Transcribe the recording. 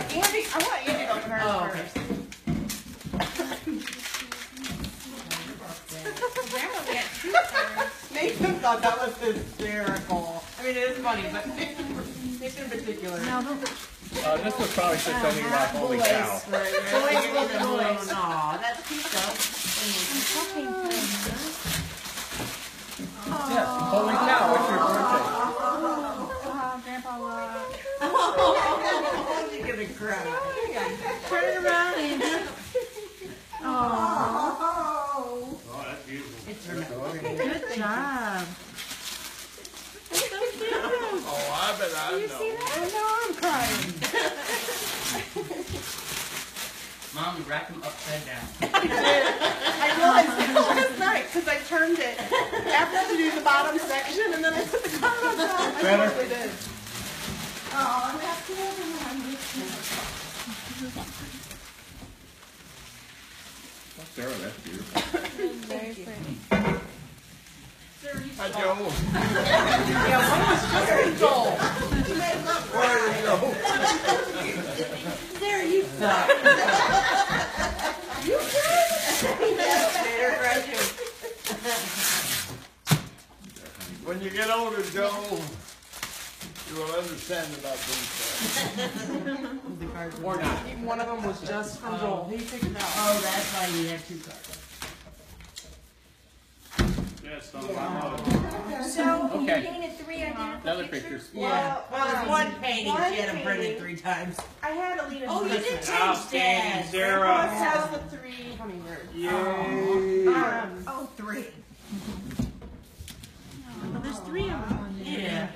Andy, I want Andy to go to hers first. Nathan thought that was hysterical. I mean, it is funny, but Nathan in particular. This was probably just something about holy cow. Boys. Aw, that's pizza. I'm talking yes, holy cow, it's your birthday. Grandpa, you're gonna cry. Turn around and oh, that's beautiful. It's good job. It's so cute. Oh, I bet I know. You see that? I know I'm crying. Mom, wrap them upside down. I did. I realized it last night because I turned it. After I do the bottom section and then I put the cover on top. I totally did. Oh, I'm happy to have Sarah, that's beautiful. Very pretty. Sarah, you said Joel. Yeah, one was just Joel. You made love. Where are you? Sarah, you suck. When you get older, Joel, you will understand about these cards. Or not. Even one of them was just from Joel. He figured out. Oh, that's why you have two cards. Yes, yeah, so okay. You're getting a three on another picture. Yeah. Well, there's one painting. She had them printed 3 times. I had to leave it. Oh, you did change that. Sarah. How's the 3 hummingbird? Yeah. Oh, 3. Well, there's 3 of them. Yeah.